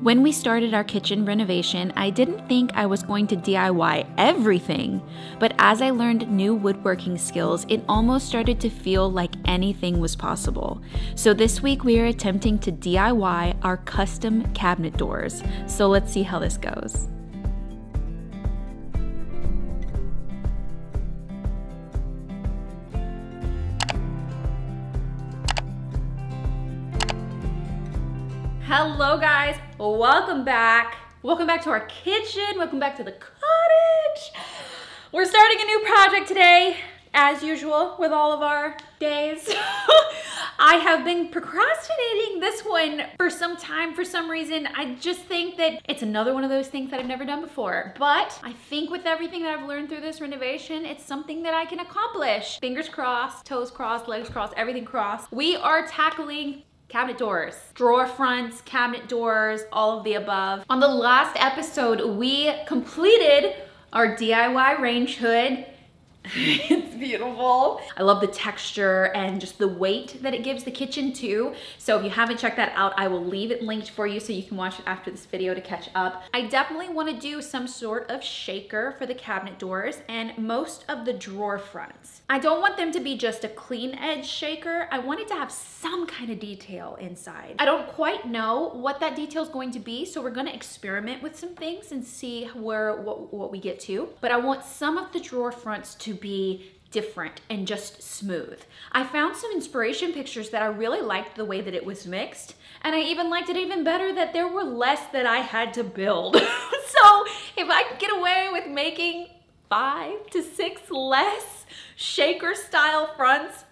When we started our kitchen renovation, I didn't think I was going to DIY everything, but as I learned new woodworking skills, it almost started to feel like anything was possible. So this week we are attempting to DIY our custom cabinet doors. So let's see how this goes. Hello guys, welcome back to our kitchen, welcome back to the cottage. We're starting a new project today, as usual with all of our days. I have been procrastinating this one for some time for some reason. I just think that it's another one of those things that I've never done before, but I think with everything that I've learned through this renovation, it's something that I can accomplish. Fingers crossed, toes crossed, legs crossed, everything crossed. We are tackling cabinet doors, drawer fronts, cabinet doors, all of the above. On the last episode, we completed our DIY range hood. It's beautiful. I love the texture and just the weight that it gives the kitchen too. So if you haven't checked that out, I will leave it linked for you so you can watch it after this video to catch up. I definitely want to do some sort of shaker for the cabinet doors and most of the drawer fronts. I don't want them to be just a clean edge shaker. I want it to have some kind of detail inside. I don't quite know what that detail is going to be, so we're going to experiment with some things and see where what we get to. But I want some of the drawer fronts to be different and just smooth. I found some inspiration pictures that I really liked the way that it was mixed, and I even liked it even better that there were less that I had to build. So if I could get away with making 5 to 6 less shaker style fronts,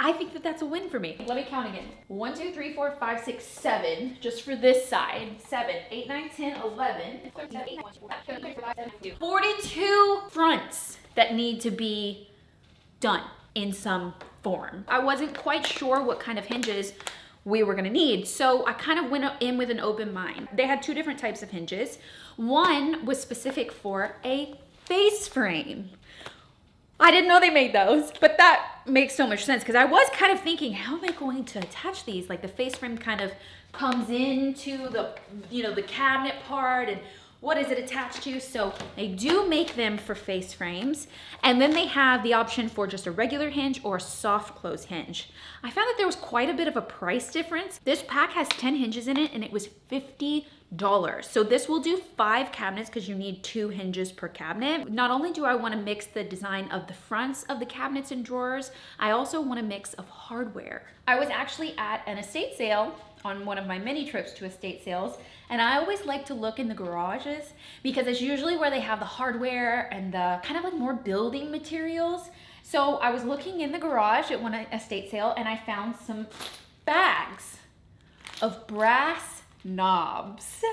I think that that's a win for me. Let me count again. 1, 2, 3, 4, 5, 6, 7, just for this side. 7, 8, 9, 10, 11, 42 fronts that need to be done in some form. I wasn't quite sure what kind of hinges we were gonna need, so I kind of went in with an open mind. They had two different types of hinges. One was specific for a face frame. I didn't know they made those, but that makes so much sense because I was kind of thinking, how am I going to attach these? Like the face frame kind of comes into the, you know, the cabinet part, and what is it attached to? So they do make them for face frames, and then they have the option for just a regular hinge or a soft close hinge. I found that there was quite a bit of a price difference. This pack has 10 hinges in it, and it was $50. So this will do 5 cabinets because you need 2 hinges per cabinet. Not only do I want to mix the design of the fronts of the cabinets and drawers, I also want a mix of hardware. I was actually at an estate sale on one of my many trips to estate sales, and I always like to look in the garages because it's usually where they have the hardware and the kind of like more building materials. So I was looking in the garage at one estate sale, and I found some bags of brass knobs, a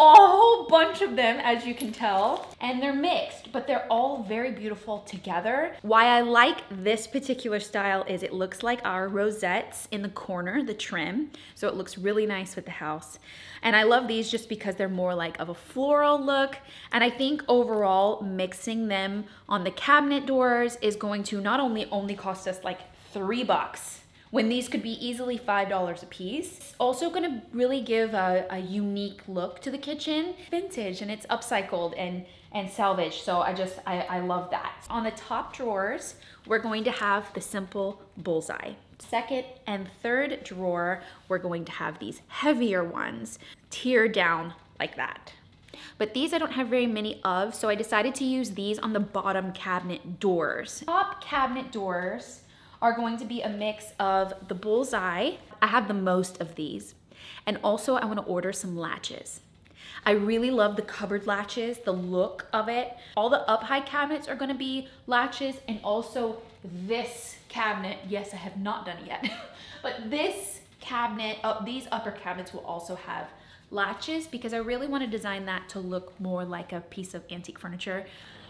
whole bunch of them, as you can tell, and they're mixed, but they're all very beautiful together. Why I like this particular style is it looks like our rosettes in the corner, the trim, so it looks really nice with the house. And I love these just because they're more like of a floral look, and I think overall mixing them on the cabinet doors is going to not only cost us like $3 when these could be easily $5 a piece. It's also gonna really give a unique look to the kitchen. Vintage, and it's upcycled and salvaged, so I love that. On the top drawers, we're going to have the simple bullseye. Second and third drawer, we're going to have these heavier ones, tier down like that. But these I don't have very many of, so I decided to use these on the bottom cabinet doors. Top cabinet doors are going to be a mix of the bullseye. I have the most of these. And also I want to order some latches. I really love the cupboard latches, the look of it. All the up high cabinets are going to be latches, and also this cabinet, yes, I have not done it yet, but this cabinet, these upper cabinets will also have latches because I really want to design that to look more like a piece of antique furniture.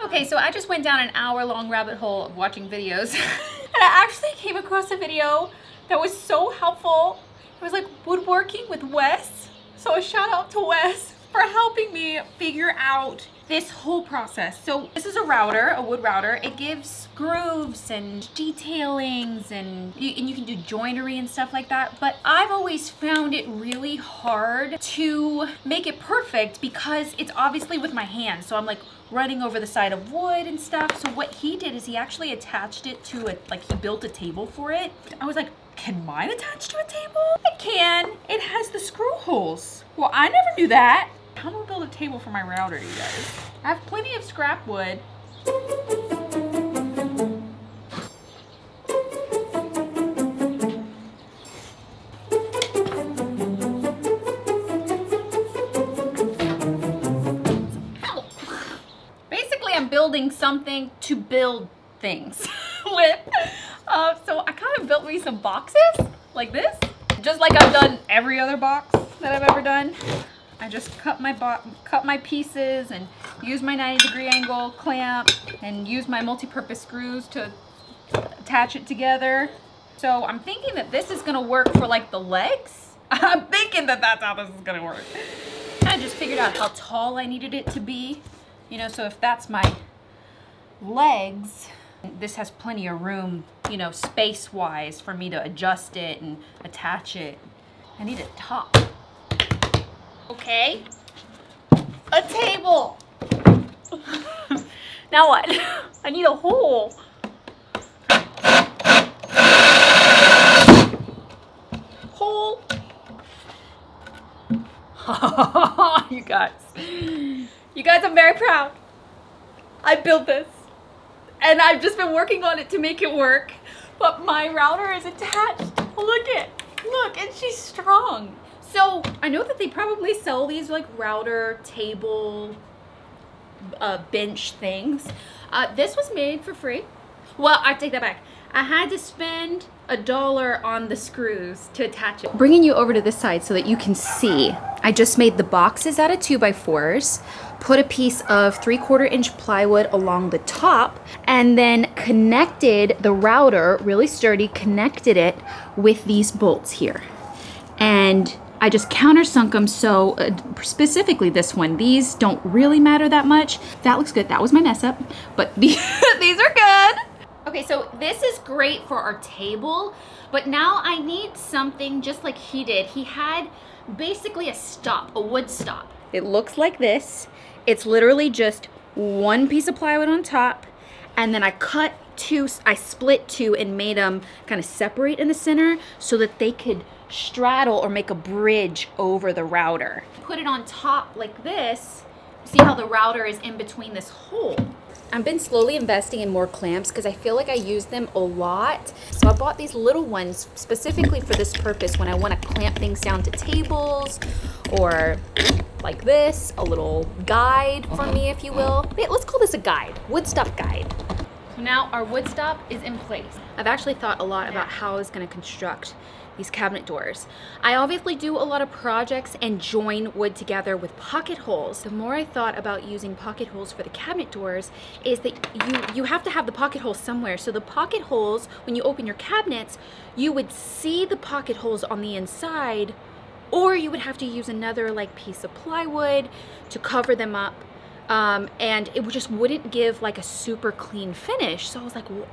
Okay, so I just went down an hour-long rabbit hole of watching videos, and I actually came across a video that was so helpful. It was like Woodworking with Wes. So a shout out to Wes for helping me figure out this whole process. So this is a router, a wood router. It gives grooves and detailings, and you can do joinery and stuff like that. But I've always found it really hard to make it perfect because it's obviously with my hands. So I'm like running over the side of wood and stuff. So what he did is he actually attached it to it, like he built a table for it. I was like, can mine attach to a table? It can. It has the screw holes. Well, I never knew that. I'm gonna build a table for my router, you guys. I have plenty of scrap wood. Basically, I'm building something to build things with. So I kind of built me some boxes like this, just like I've done every other box that I've ever done. I just cut my pieces and use my 90-degree angle clamp and use my multi-purpose screws to attach it together. So I'm thinking that this is gonna work for like the legs. I'm thinking that that's how this is gonna work. I just figured out how tall I needed it to be, you know, so if that's my legs, this has plenty of room, you know, space-wise for me to adjust it and attach it. I need a top. Okay, a table. Now what? I need a hole. Hole. You guys, I'm very proud. I built this, and I've just been working on it to make it work. But my router is attached. Look, and she's strong. So I know that they probably sell these like router, table, bench things. This was made for free. Well, I take that back. I had to spend $1 on the screws to attach it. Bringing you over to this side so that you can see. I just made the boxes out of 2x4s, put a piece of 3/4 inch plywood along the top, and then connected the router, really sturdy, connected it with these bolts here. And I just countersunk them, so specifically this one. These don't really matter that much. That looks good. That was my mess up, but these are good. Okay, so this is great for our table, but now I need something just like he did. He had basically a stop, a wood stop. It looks like this. It's literally just one piece of plywood on top, and then I cut two, I split two and made them kind of separate in the center so that they could straddle or make a bridge over the router. Put it on top like this. See how the router is in between this hole. I've been slowly investing in more clamps because I feel like I use them a lot. So I bought these little ones specifically for this purpose when I want to clamp things down to tables or like this, a little guide for me, if you will. Let's call this a guide, wood stop guide. So now our wood stop is in place. I've actually thought a lot about how I was going to construct these cabinet doors. I obviously do a lot of projects and join wood together with pocket holes. The more I thought about using pocket holes for the cabinet doors is that you have to have the pocket holes somewhere. So the pocket holes, when you open your cabinets, you would see the pocket holes on the inside, or you would have to use another like piece of plywood to cover them up. And it just wouldn't give like a super clean finish. So I was like, what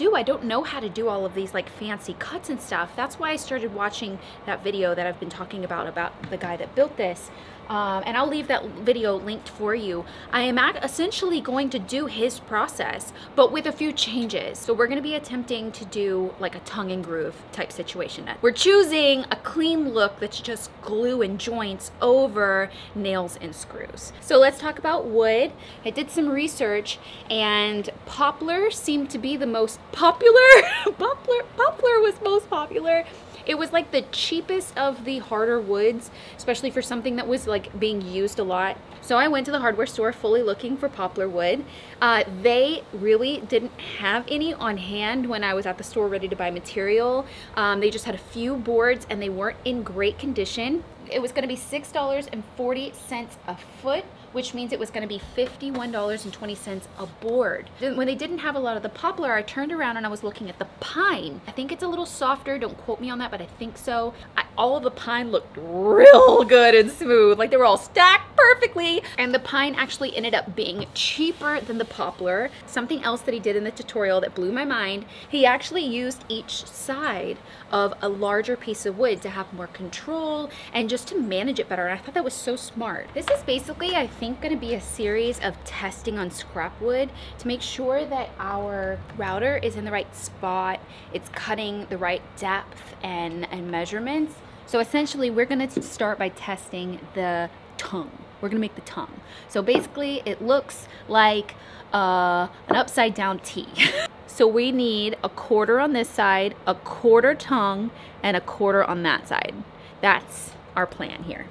do? I don't know how to do all of these like fancy cuts and stuff. That's why I started watching that video that I've been talking about the guy that built this. And I'll leave that video linked for you. I am essentially going to do his process, but with a few changes. So we're gonna be attempting to do like a tongue and groove type situation. We're choosing a clean look that's just glue and joints over nails and screws. So let's talk about wood. I did some research and poplar seemed to be the most popular. Poplar was most popular. It was like the cheapest of the harder woods, especially for something that was like being used a lot. So I went to the hardware store fully looking for poplar wood. They really didn't have any on hand when I was at the store ready to buy material. They just had a few boards and they weren't in great condition. It was gonna be $6.40 a foot, which means it was gonna be $51.20 a board. When they didn't have a lot of the poplar, I turned around and I was looking at the pine. I think it's a little softer, don't quote me on that, but I think so. all the pine looked real good and smooth. Like they were all stacked perfectly. And the pine actually ended up being cheaper than the poplar. Something else that he did in the tutorial that blew my mind, he actually used each side of a larger piece of wood to have more control and just to manage it better. And I thought that was so smart. This is basically, I think, gonna be a series of testing on scrap wood to make sure that our router is in the right spot, it's cutting the right depth and measurements. So essentially we're gonna start by testing the tongue. We're gonna make the tongue. So basically it looks like an upside down T. So we need a quarter on this side, a quarter tongue, and a quarter on that side. That's our plan here.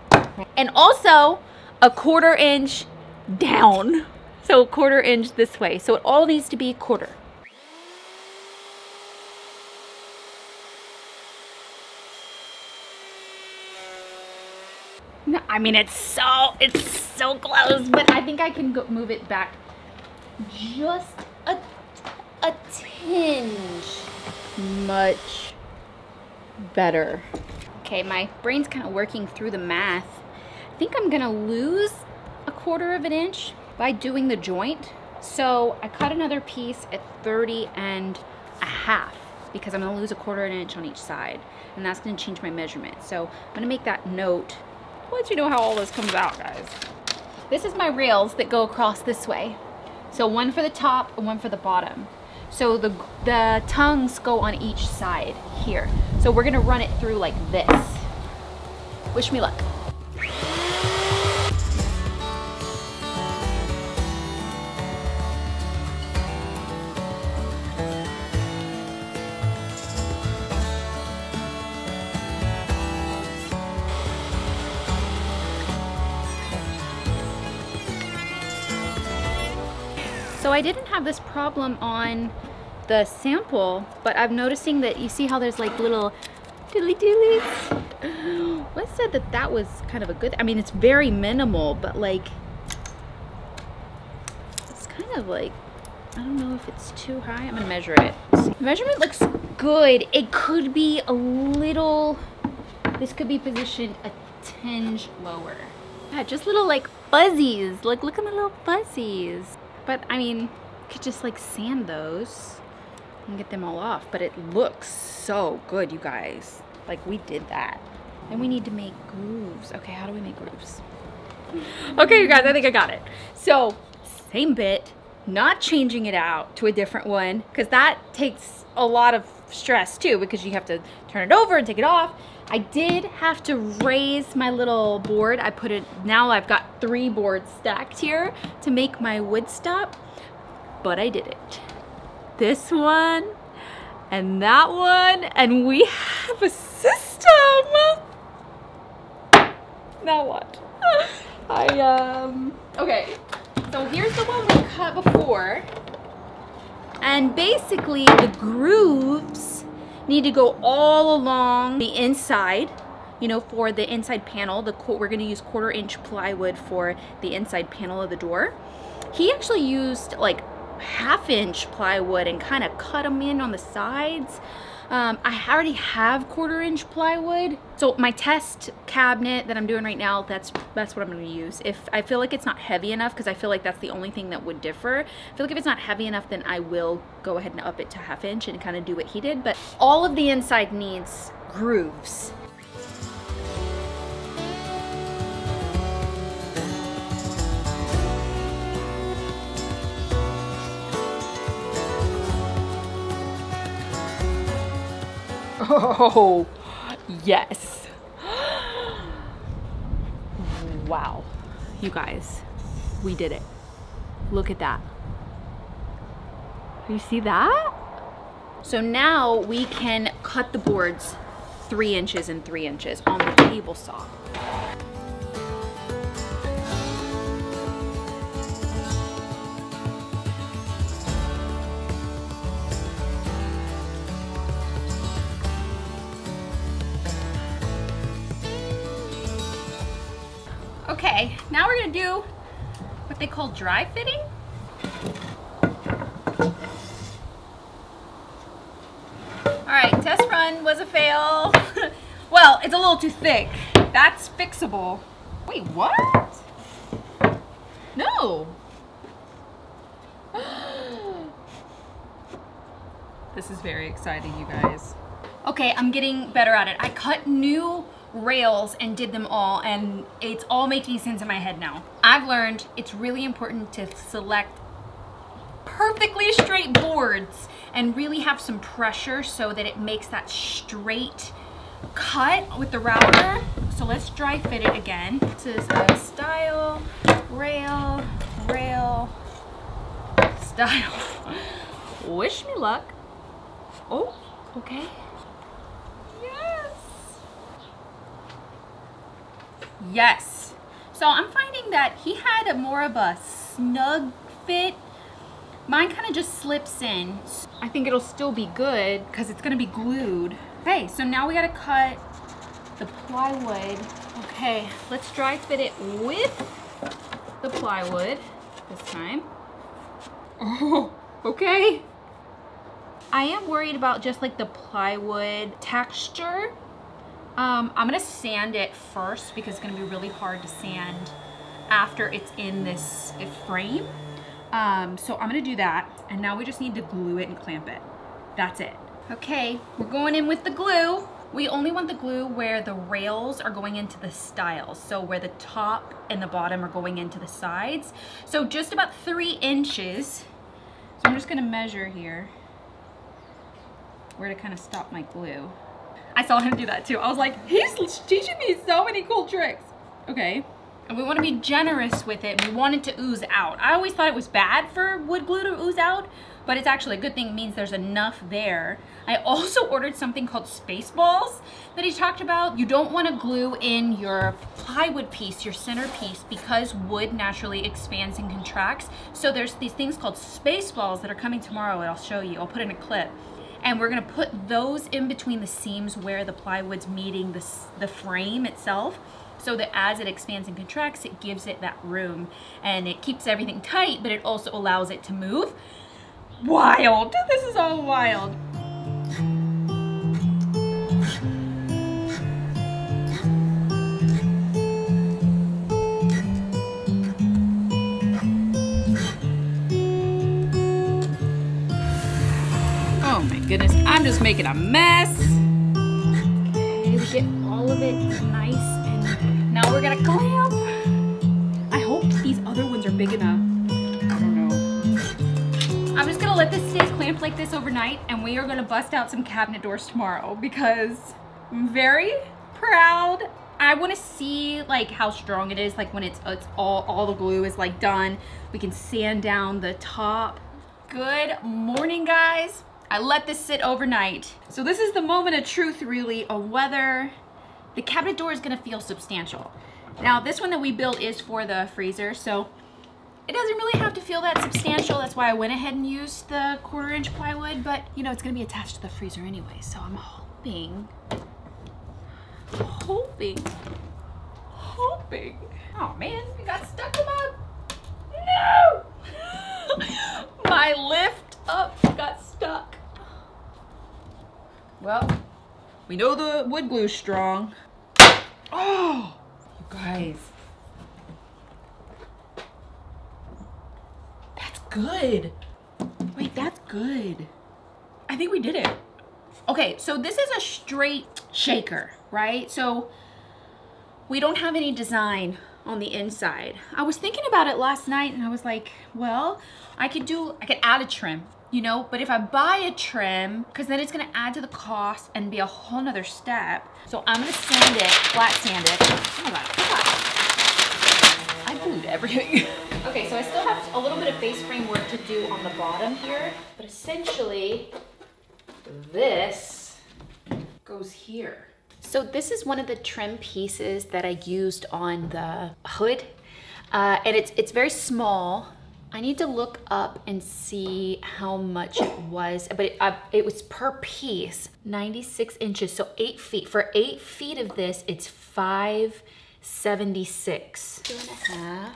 And also a quarter inch down. So a quarter inch this way. So it all needs to be quarter. No, I mean, it's so close, but I think I can go move it back just a tinge. Much better. Okay, my brain's kind of working through the math. I think I'm gonna lose a quarter of an inch by doing the joint. So I cut another piece at 30.5 because I'm gonna lose a quarter of an inch on each side, and that's gonna change my measurement. So I'm gonna make that note. I'll let you know how all this comes out, guys. This is my rails that go across this way. So one for the top and one for the bottom. So the tongues go on each side here. So we're gonna run it through like this. Wish me luck. So I didn't have this problem on the sample, but I'm noticing that you see how there's like little doodly-doodlies. Wes said that that was kind of a good, I mean, it's very minimal, but like, it's kind of like, I don't know if it's too high. I'm gonna measure it. The measurement looks good. It could be a little, this could be positioned a tinge lower. Yeah, just little like fuzzies. Like look at the little fuzzies. But I mean, could just like sand those and get them all off. But it looks so good, you guys. Like we did that. And we need to make grooves. Okay, how do we make grooves? Okay, you guys, I think I got it. So same bit, not changing it out to a different one, because that takes a lot of stress too, because you have to turn it over and take it off. I did have to raise my little board. I put it, now I've got 3 boards stacked here to make my wood stop, but I did it. This one and that one, and we have a system. Now what? Okay, so here's the one we cut before, and basically the grooves need to go all along the inside, you know, for the inside panel. We're gonna use quarter inch plywood for the inside panel of the door. He actually used like half inch plywood and kind of cut them in on the sides. I already have quarter inch plywood. So my test cabinet that I'm doing right now, that's what I'm gonna use. If I feel like it's not heavy enough, because I feel like that's the only thing that would differ. I feel like if it's not heavy enough, then I will go ahead and up it to half inch and kind of do what he did. But all of the inside needs grooves. Oh, yes. Wow. You guys, we did it. Look at that. You see that? So now we can cut the boards 3 inches and 3 inches on the table saw. Okay, now we're gonna do what they call dry fitting. All right, test run was a fail. Well, Well, it's a little too thick. That's fixable. Wait, what? No. This is very exciting, you guys. Okay, I'm getting better at it. I cut new rails and did them all, and it's all making sense in my head now. I've learned it's really important to select perfectly straight boards and really have some pressure so that it makes that straight cut with the router. So let's dry fit it again. This is a style, rail, rail, style. Wish me luck. Oh, okay. Yes. Yes. So I'm finding that he had more of a snug fit. Mine kind of just slips in. I think it'll still be good because it's gonna be glued. Okay, so now we gotta cut the plywood. Okay, let's dry fit it with the plywood this time. Oh, okay. I am worried about just like the plywood texture. I'm gonna sand it first because it's gonna be really hard to sand after it's in this frame. So I'm gonna do that, and now we just need to glue it and clamp it. That's it. Okay, we're going in with the glue. We only want the glue where the rails are going into the stiles, so where the top and the bottom are going into the sides. So just about 3 inches. So I'm just gonna measure here where to kind of stop my glue. I saw him do that too. I was like, he's teaching me so many cool tricks. Okay, and we want to be generous with it. We want it to ooze out. I always thought it was bad for wood glue to ooze out, but it's actually a good thing. It means there's enough there. I also ordered something called space balls that he talked about. You don't want to glue in your plywood piece, your center piece, because wood naturally expands and contracts. So there's these things called space balls that are coming tomorrow, and I'll show you. I'll put in a clip. And we're gonna put those in between the seams where the plywood's meeting the frame itself, so that as it expands and contracts, it gives it that room, and it keeps everything tight, but it also allows it to move. Wild, this is all wild. Goodness, I'm just making a mess. Okay, we get all of it nice, and now we're gonna clamp. I hope these other ones are big enough. I don't know. I'm just gonna let this stay clamped like this overnight, and we are gonna bust out some cabinet doors tomorrow because I'm very proud. I want to see like how strong it is. Like when it's all the glue is like done, we can sand down the top. Good morning, guys. I let this sit overnight. So this is the moment of truth, really, of whether the cabinet door is gonna feel substantial. Now, this one that we built is for the freezer, so it doesn't really have to feel that substantial. That's why I went ahead and used the 1/4 inch plywood, but you know, it's gonna be attached to the freezer anyway. So I'm hoping. Oh man, we got stuck in my, no! My lift up got stuck. Well, we know the wood glue's strong. Oh, you guys. That's good. Wait, that's good. I think we did it. Okay, so this is a straight shaker, right? So we don't have any design on the inside. I was thinking about it last night, and I was like, well, I could add a trim. You know, but if I buy a trim, because then it's gonna add to the cost and be a whole nother step. So I'm gonna sand it, flat sand it. Oh my God, I glued everything. Okay, so I still have a little bit of base framework to do on the bottom here, but essentially this goes here. So this is one of the trim pieces that I used on the hood, and it's very small. I need to look up and see how much it was, but it was per piece, 96 inches, so 8 feet. For 8 feet of this, it's 576. 2.5.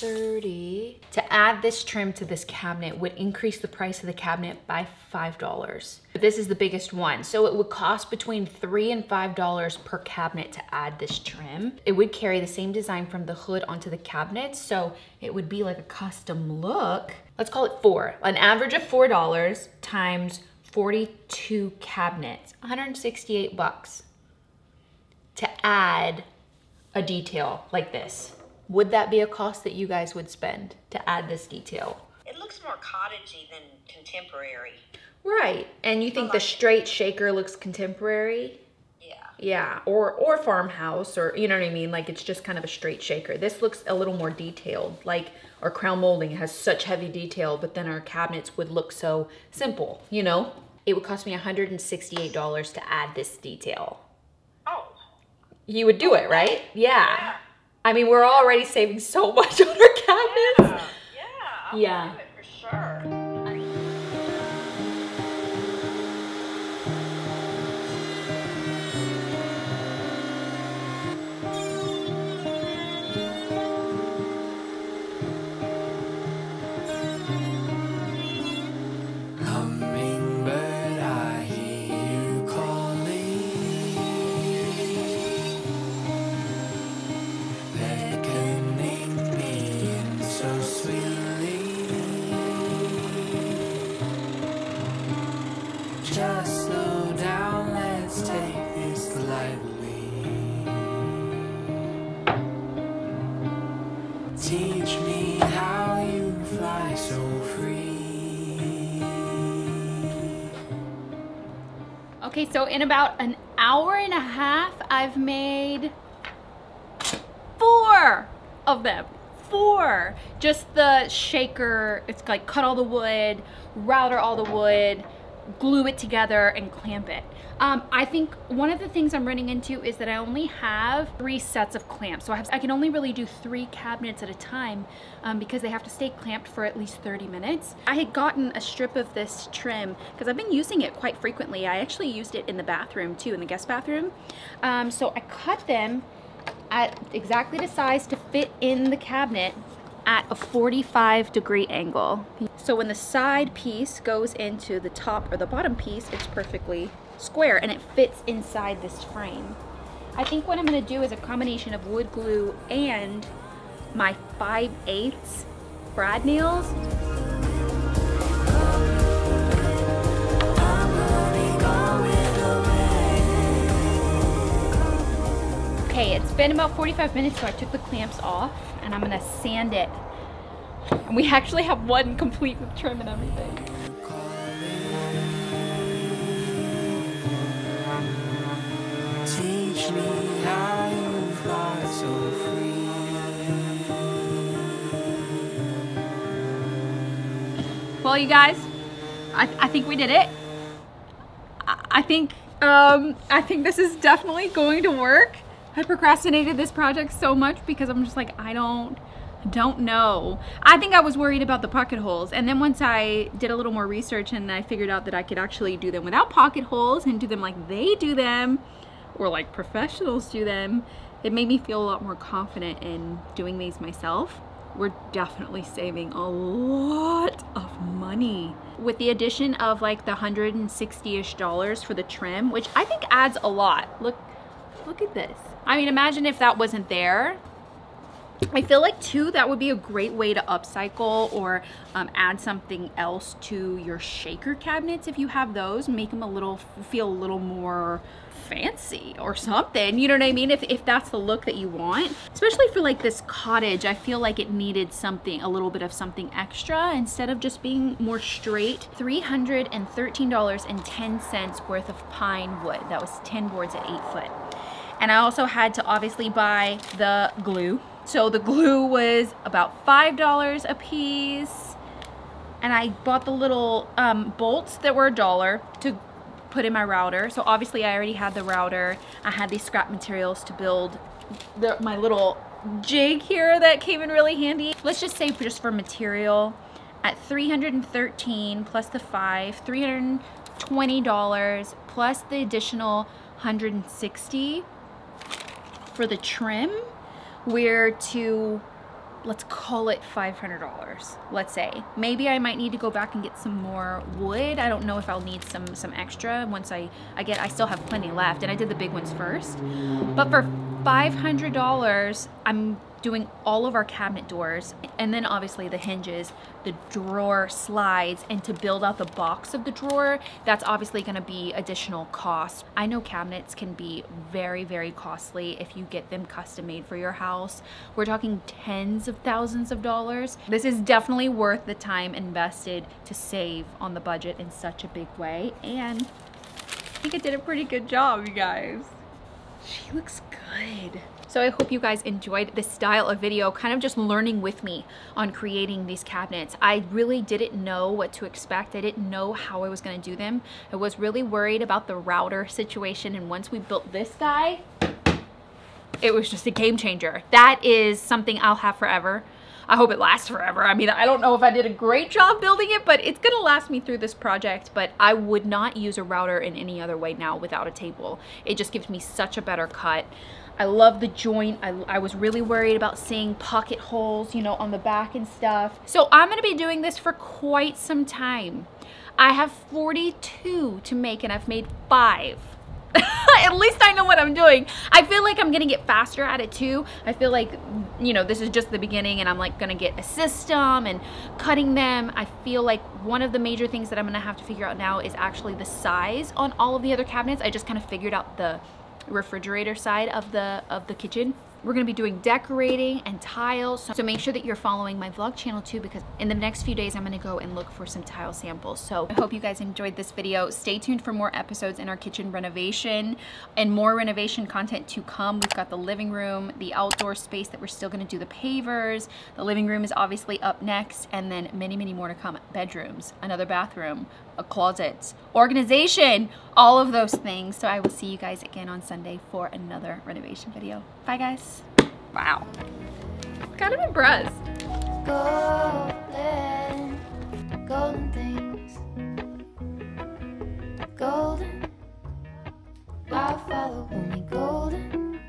$30. To add this trim to this cabinet would increase the price of the cabinet by $5. But this is the biggest one, so it would cost between $3 and $5 per cabinet to add this trim. It would carry the same design from the hood onto the cabinet, so it would be like a custom look. Let's call it $4. An average of $4 times 42 cabinets, 168 bucks to add a detail like this. Would that be a cost that you guys would spend to add this detail? It looks more cottagey than contemporary. Right, and you think the straight shaker looks contemporary? Yeah. Yeah, or farmhouse, or you know what I mean? Like it's just kind of a straight shaker. This looks a little more detailed. Like our crown molding has such heavy detail, but then our cabinets would look so simple, you know? It would cost me $168 to add this detail. Oh. You would do it, right? Yeah. I mean, we're already saving so much on our cabinets. Yeah, I'll do it for sure. Teach me how you fly so free. Okay, so in about an hour and a half, I've made 4 of them. 4. Just the shaker, it's like cut all the wood, router all the wood, glue it together and clamp it. I think one of the things I'm running into is that I only have 3 sets of clamps. So I can only really do 3 cabinets at a time because they have to stay clamped for at least 30 minutes. I had gotten a strip of this trim because I've been using it quite frequently. I actually used it in the bathroom too, in the guest bathroom. So I cut them at exactly the size to fit in the cabinet at a 45-degree angle. So when the side piece goes into the top or the bottom piece, it's perfectly square and it fits inside this frame. I think what I'm gonna do is a combination of wood glue and my 5/8 brad nails. Okay, it's been about 45 minutes, so I took the clamps off and I'm gonna sand it. And we actually have one complete with trim and everything. Teach me how you fly so free. Well, you guys, I think we did it. I think this is definitely going to work. I procrastinated this project so much because I'm just like, I don't know. I think I was worried about the pocket holes, and then once I did a little more research and I figured out that I could actually do them without pocket holes and do them like they do them, or like professionals do them, it made me feel a lot more confident in doing these myself. We're definitely saving a lot of money. With the addition of like the $160-ish for the trim, which I think adds a lot. Look at this. I mean, imagine if that wasn't there. I feel like too, that would be a great way to upcycle or add something else to your shaker cabinets if you have those. Make them feel a little more fancy or something, you know what I mean? If that's the look that you want, especially for like this cottage, I feel like it needed something, a little bit of something extra instead of just being more straight. $313.10 worth of pine wood. That was 10 boards at 8 foot. And I also had to obviously buy the glue. So the glue was about $5 a piece. And I bought the little bolts that were $1 to put in my router. So obviously I already had the router. I had these scrap materials to build my little jig here that came in really handy. Let's just say just for material, at $313 plus the $5, $320 plus the additional $160 for the trim. We're to let's call it $500, let's say. Maybe I might need to go back and get some more wood. I don't know if I'll need some extra once I still have plenty left, and I did the big ones first. But for $500, I'm doing all of our cabinet doors, and then obviously the hinges, the drawer slides, and to build out the box of the drawer, that's obviously going to be additional cost. I know cabinets can be very, very costly if you get them custom made for your house. We're talking tens of thousands of dollars. This is definitely worth the time invested to save on the budget in such a big way, and I think I did a pretty good job, you guys. She looks good. So I hope you guys enjoyed this style of video, kind of just learning with me on creating these cabinets. I really didn't know what to expect. I didn't know how I was going to do them. I was really worried about the router situation, and once we built this guy, it was just a game changer. That is something I'll have forever. I hope it lasts forever. I mean, I don't know if I did a great job building it, but it's gonna last me through this project. But I would not use a router in any other way now without a table. It just gives me such a better cut. I love the joint. I was really worried about seeing pocket holes, you know, on the back and stuff. So I'm gonna be doing this for quite some time. I have 42 to make, and I've made 5. At least I know what I'm doing. I feel like I'm gonna get faster at it too. I feel like, you know, this is just the beginning, and I'm like gonna get a system and cutting them. I feel like one of the major things that I'm gonna have to figure out now is actually the size on all of the other cabinets. I just kind of figured out the refrigerator side of the kitchen. We're gonna be doing decorating and tiles, so make sure that you're following my vlog channel too, because in the next few days I'm gonna go and look for some tile samples. So I hope you guys enjoyed this video. Stay tuned for more episodes in our kitchen renovation and more renovation content to come. We've got the living room, the outdoor space that we're still gonna do the pavers. The living room is obviously up next, and then many, many more to come. Bedrooms, another bathroom, a closet, organization, all of those things. So I will see you guys again on Sunday for another renovation video. Bye guys. Wow. Kind of impressed. Golden, golden things. Golden. I follow only golden.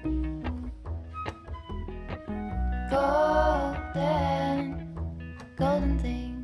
Golden, golden things.